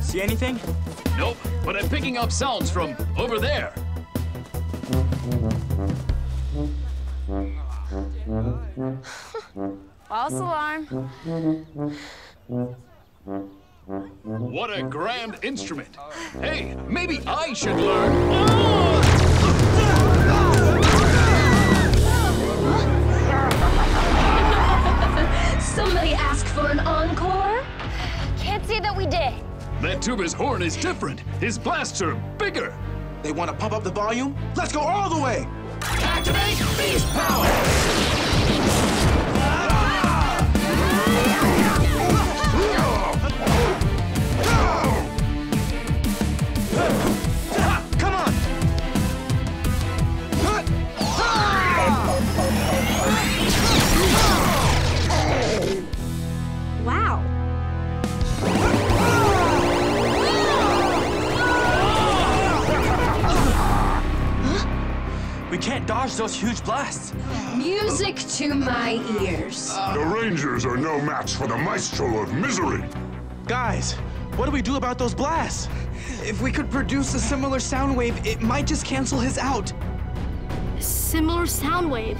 See anything? Nope, but I'm picking up sounds from over there. False alarm. What a grand instrument. Hey, maybe I should learn. Somebody asked for an encore? Can't say that we did. That tuba's horn is different. His blasts are bigger. They want to pump up the volume? Let's go all the way. Activate beast power! We can't dodge those huge blasts. Music to my ears. The Rangers are no match for the Maestro of Misery. Guys, what do we do about those blasts? If we could produce a similar sound wave, it might just cancel his out. Similar sound wave?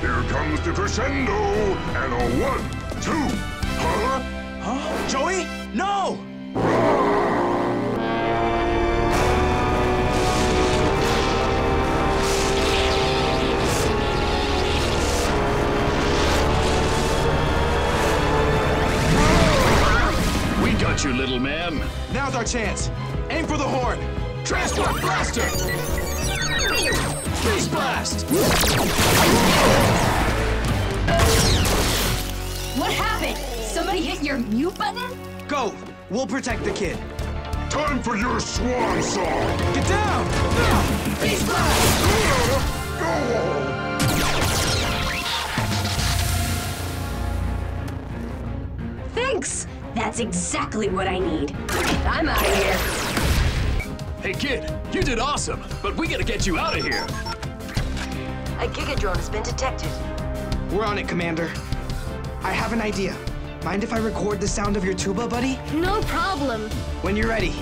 Here comes the crescendo, and a 1, 2, huh? Huh? Joey? No! You little man. Now's our chance. Aim for the horn. Transport blaster. Beast blast. What happened? Somebody hit your mute button? Go. We'll protect the kid. Time for your swan song. Get down. No. Beast blast. Go. That's exactly what I need. I'm out of here. Hey, kid, you did awesome, but we gotta get you out of here. A gigadrone has been detected. We're on it, Commander. I have an idea. Mind if I record the sound of your tuba, buddy? No problem. When you're ready.